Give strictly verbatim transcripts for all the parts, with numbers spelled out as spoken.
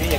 Cái giật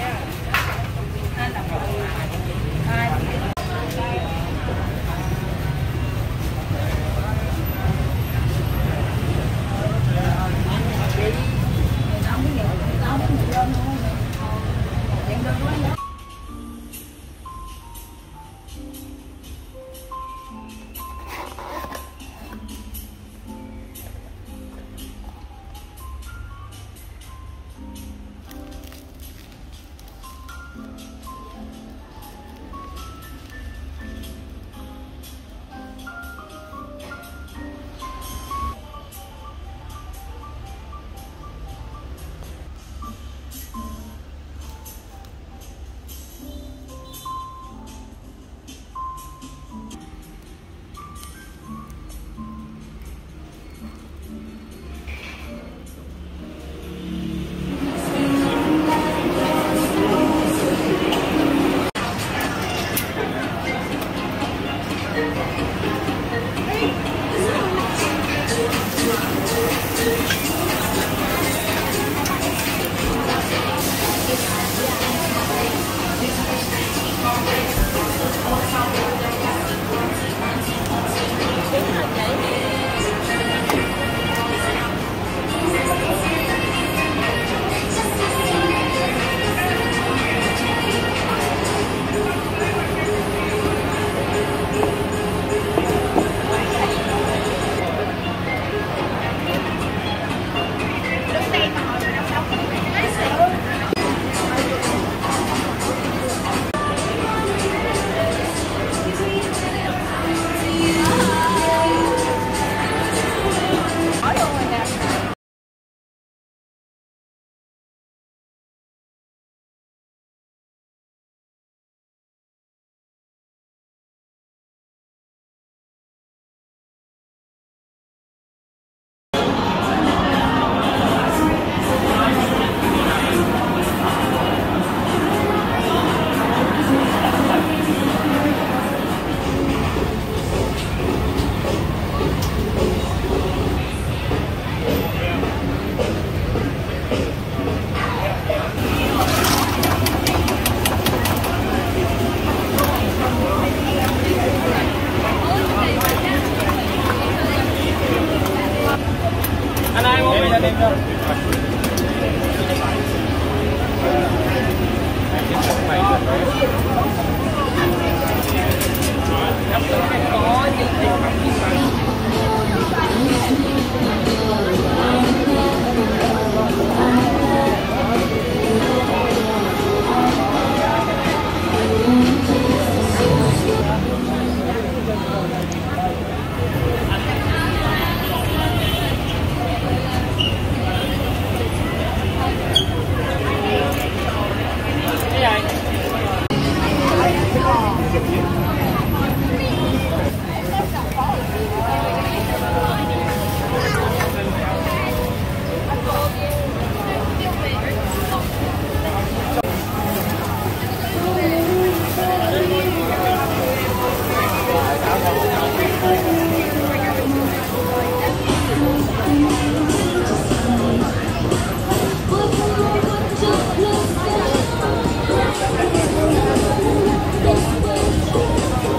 Go, go, go.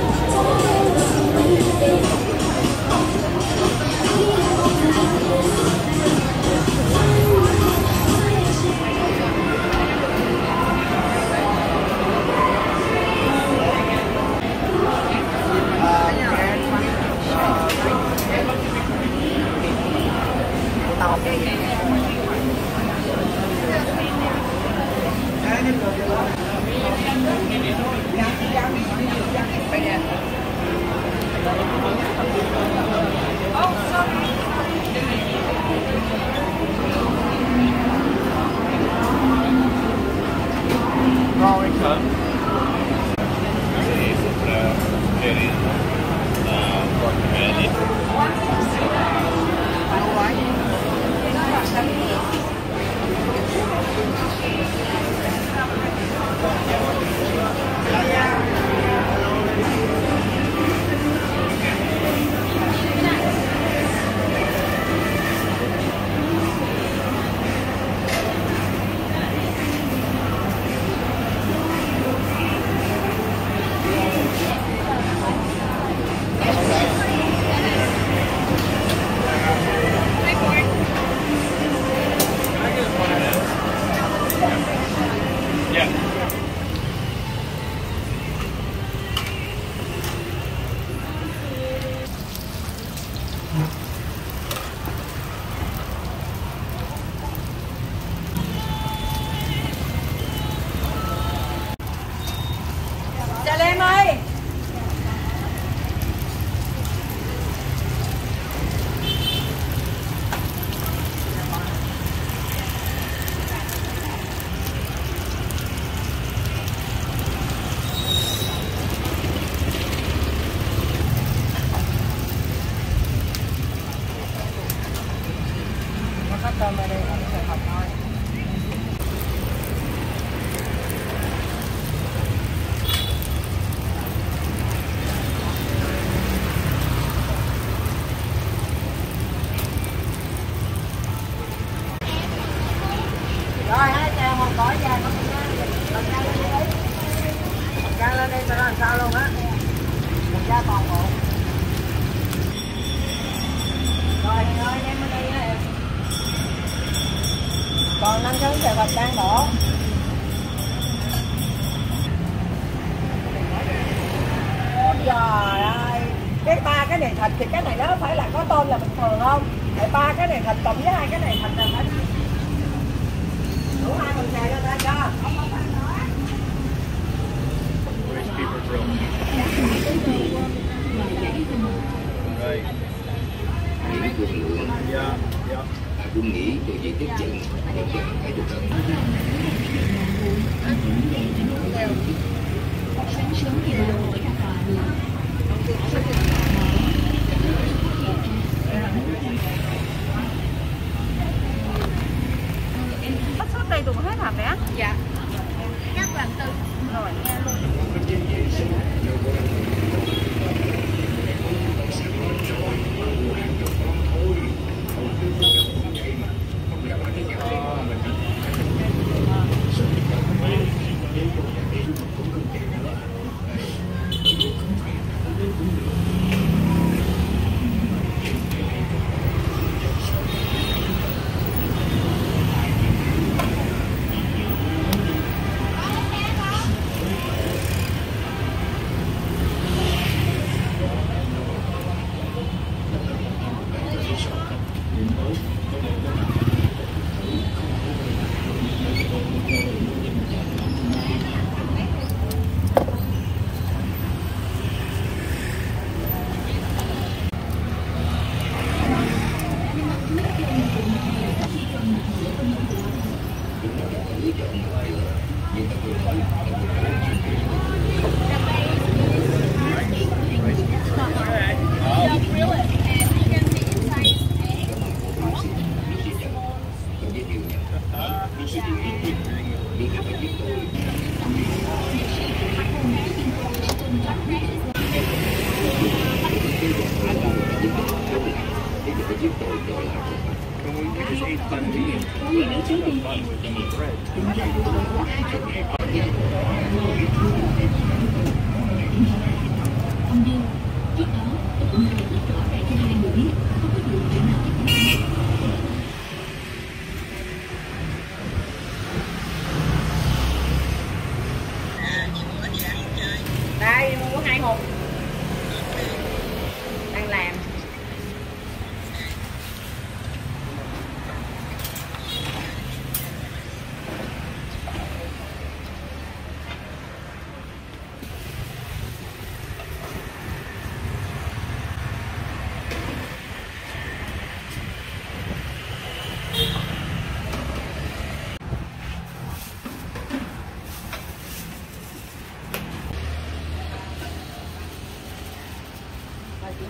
Chào em ơi. Còn năm thứ về vật đang đổ. Trời ơi, cái ba cái này thịt thì cái này nó phải là có tôm là bình thường không? Tại ba cái này thịt cộng với hai cái này thịt là phải đủ hai phần xài cho ta cho. Yeah, yeah. Cũng nghĩ về việc tiếp nhận và nhận cái được hơn. Sáng sớm thì là mỗi cả tòa đường. Bắt sốt đây tụi hết hả bé? Dạ. Các làm từ rồi nghe luôn.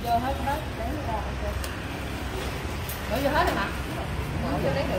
Vô hết đó, để ra, ok. Đổ vô hết rồi hả? Đổ vô đấy được.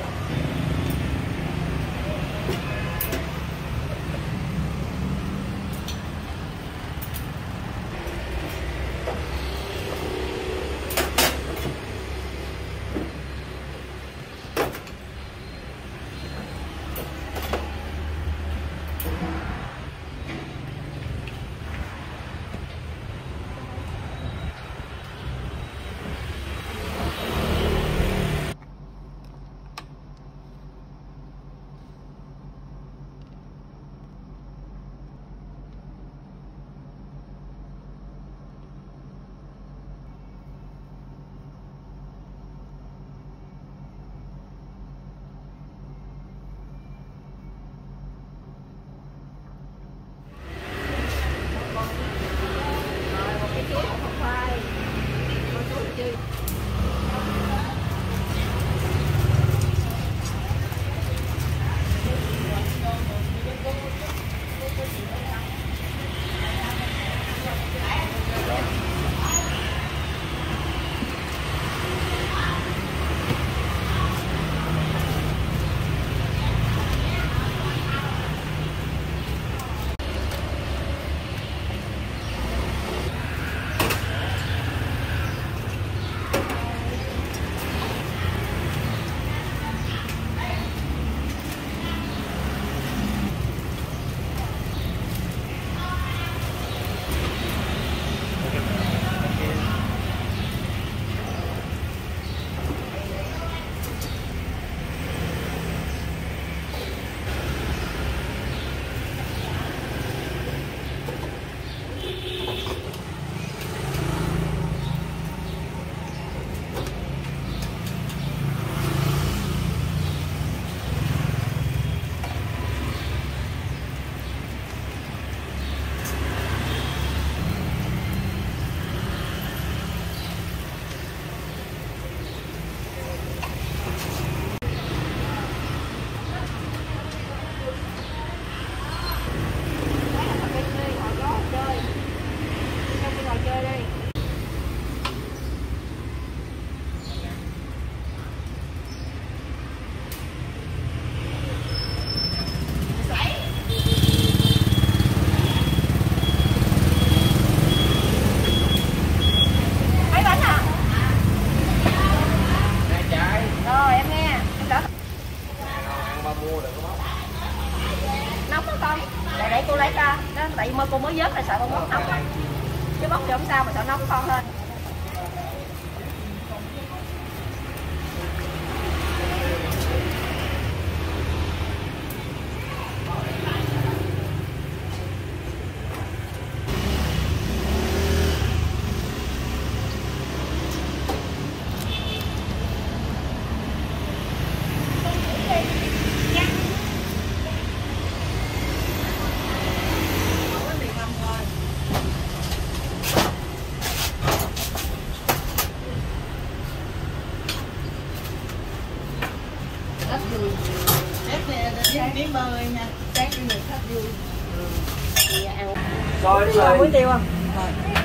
vớt là sợ con bóc nóng á, chứ bóc thì không sao mà sợ nóng con hơn. Miếng bơ nha, sáng đi người khách vui. Rồi, rồi. Muối tiêu không? Rồi.